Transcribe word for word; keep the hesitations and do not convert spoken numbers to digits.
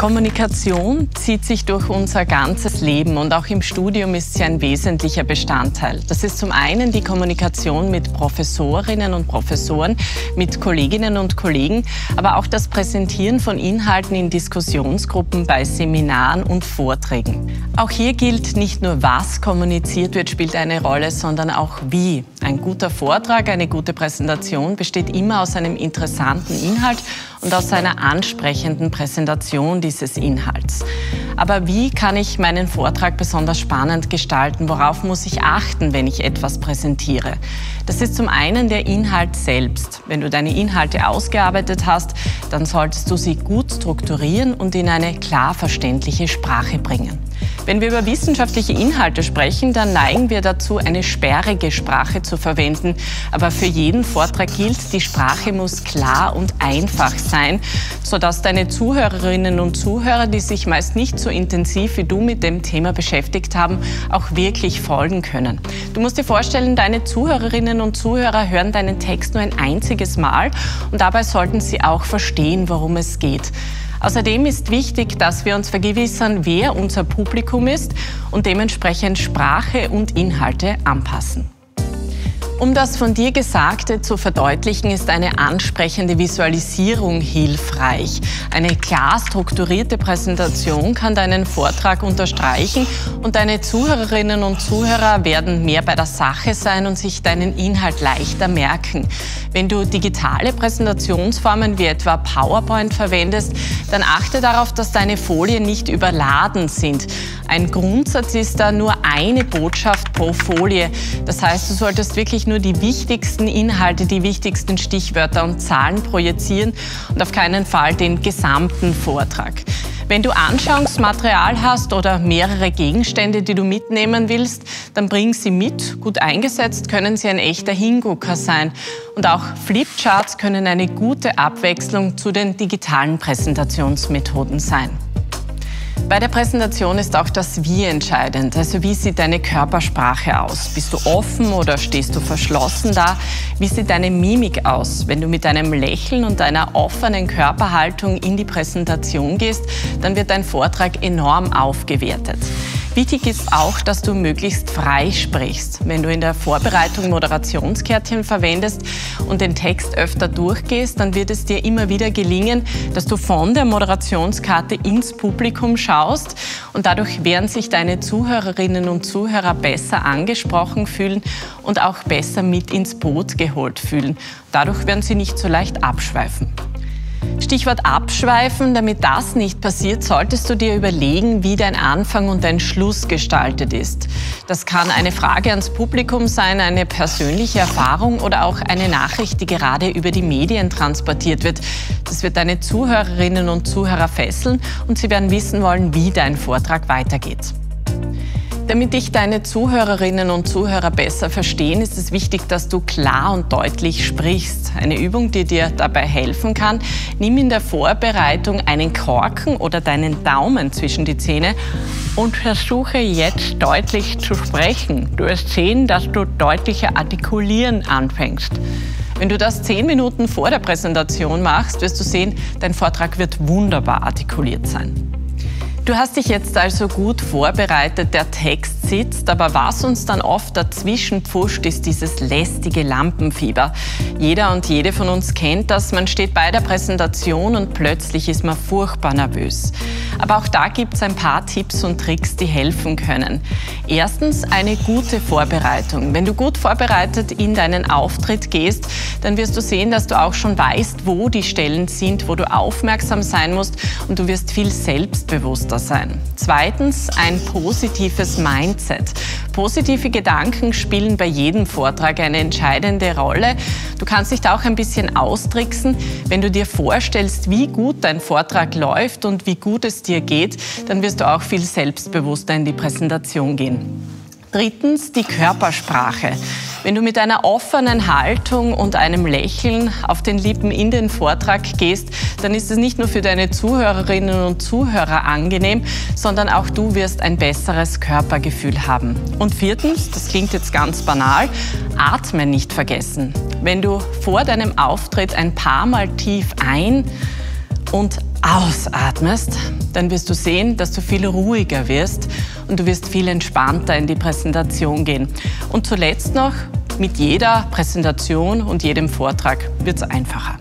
Kommunikation zieht sich durch unser ganzes Leben und auch im Studium ist sie ein wesentlicher Bestandteil. Das ist zum einen die Kommunikation mit Professorinnen und Professoren, mit Kolleginnen und Kollegen, aber auch das Präsentieren von Inhalten in Diskussionsgruppen, bei Seminaren und Vorträgen. Auch hier gilt, nicht nur was kommuniziert wird, spielt eine Rolle, sondern auch wie. Ein guter Vortrag, eine gute Präsentation besteht immer aus einem interessanten Inhalt und aus einer ansprechenden Präsentation dieses Inhalts. Aber wie kann ich meinen Vortrag besonders spannend gestalten? Worauf muss ich achten, wenn ich etwas präsentiere? Das ist zum einen der Inhalt selbst. Wenn du deine Inhalte ausgearbeitet hast, dann solltest du sie gut strukturieren und in eine klar verständliche Sprache bringen. Wenn wir über wissenschaftliche Inhalte sprechen, dann neigen wir dazu, eine sperrige Sprache zu verwenden. Aber für jeden Vortrag gilt, die Sprache muss klar und einfach sein, sodass deine Zuhörerinnen und Zuhörer, die sich meist nicht so intensiv wie du mit dem Thema beschäftigt haben, auch wirklich folgen können. Du musst dir vorstellen, deine Zuhörerinnen und Zuhörer hören deinen Text nur ein einziges Mal und dabei sollten sie auch verstehen, worum es geht. Außerdem ist wichtig, dass wir uns vergewissern, wer unser Publikum ist und dementsprechend Sprache und Inhalte anpassen. Um das von dir Gesagte zu verdeutlichen, ist eine ansprechende Visualisierung hilfreich. Eine klar strukturierte Präsentation kann deinen Vortrag unterstreichen und deine Zuhörerinnen und Zuhörer werden mehr bei der Sache sein und sich deinen Inhalt leichter merken. Wenn du digitale Präsentationsformen wie etwa PowerPoint verwendest, dann achte darauf, dass deine Folien nicht überladen sind. Ein Grundsatz ist da nur eine Botschaft pro Folie. Das heißt, du solltest wirklich nur die wichtigsten Inhalte, die wichtigsten Stichwörter und Zahlen projizieren und auf keinen Fall den gesamten Vortrag. Wenn du Anschauungsmaterial hast oder mehrere Gegenstände, die du mitnehmen willst, dann bring sie mit. Gut eingesetzt können sie ein echter Hingucker sein. Und auch Flipcharts können eine gute Abwechslung zu den digitalen Präsentationsmethoden sein. Bei der Präsentation ist auch das Wie entscheidend, also wie sieht deine Körpersprache aus? Bist du offen oder stehst du verschlossen da? Wie sieht deine Mimik aus? Wenn du mit einem Lächeln und einer offenen Körperhaltung in die Präsentation gehst, dann wird dein Vortrag enorm aufgewertet. Wichtig ist auch, dass du möglichst frei sprichst. Wenn du in der Vorbereitung Moderationskärtchen verwendest und den Text öfter durchgehst, dann wird es dir immer wieder gelingen, dass du von der Moderationskarte ins Publikum schaust und dadurch werden sich deine Zuhörerinnen und Zuhörer besser angesprochen fühlen und auch besser mit ins Boot geholt fühlen. Dadurch werden sie nicht so leicht abschweifen. Stichwort abschweifen, damit das nicht passiert, solltest du dir überlegen, wie dein Anfang und dein Schluss gestaltet ist. Das kann eine Frage ans Publikum sein, eine persönliche Erfahrung oder auch eine Nachricht, die gerade über die Medien transportiert wird. Das wird deine Zuhörerinnen und Zuhörer fesseln und sie werden wissen wollen, wie dein Vortrag weitergeht. Damit dich deine Zuhörerinnen und Zuhörer besser verstehen, ist es wichtig, dass du klar und deutlich sprichst. Eine Übung, die dir dabei helfen kann, nimm in der Vorbereitung einen Korken oder deinen Daumen zwischen die Zähne und versuche jetzt deutlich zu sprechen. Du wirst sehen, dass du deutlicher artikulieren anfängst. Wenn du das zehn Minuten vor der Präsentation machst, wirst du sehen, dein Vortrag wird wunderbar artikuliert sein. Du hast dich jetzt also gut vorbereitet, der Text sitzt, aber was uns dann oft dazwischen pfuscht, ist dieses lästige Lampenfieber. Jeder und jede von uns kennt das, man steht bei der Präsentation und plötzlich ist man furchtbar nervös. Aber auch da gibt es ein paar Tipps und Tricks, die helfen können. Erstens eine gute Vorbereitung. Wenn du gut vorbereitet in deinen Auftritt gehst, dann wirst du sehen, dass du auch schon weißt, wo die Stellen sind, wo du aufmerksam sein musst und du wirst viel selbstbewusster sein. Zweitens, ein positives Mindset. Positive Gedanken spielen bei jedem Vortrag eine entscheidende Rolle. Du kannst dich da auch ein bisschen austricksen. Wenn du dir vorstellst, wie gut dein Vortrag läuft und wie gut es dir geht, dann wirst du auch viel selbstbewusster in die Präsentation gehen. Drittens, die Körpersprache. Wenn du mit einer offenen Haltung und einem Lächeln auf den Lippen in den Vortrag gehst, dann ist es nicht nur für deine Zuhörerinnen und Zuhörer angenehm, sondern auch du wirst ein besseres Körpergefühl haben. Und viertens, das klingt jetzt ganz banal, atmen nicht vergessen. Wenn du vor deinem Auftritt ein paar Mal tief ein- und ausatmest, dann wirst du sehen, dass du viel ruhiger wirst und du wirst viel entspannter in die Präsentation gehen. Und zuletzt noch, mit jeder Präsentation und jedem Vortrag wird es einfacher.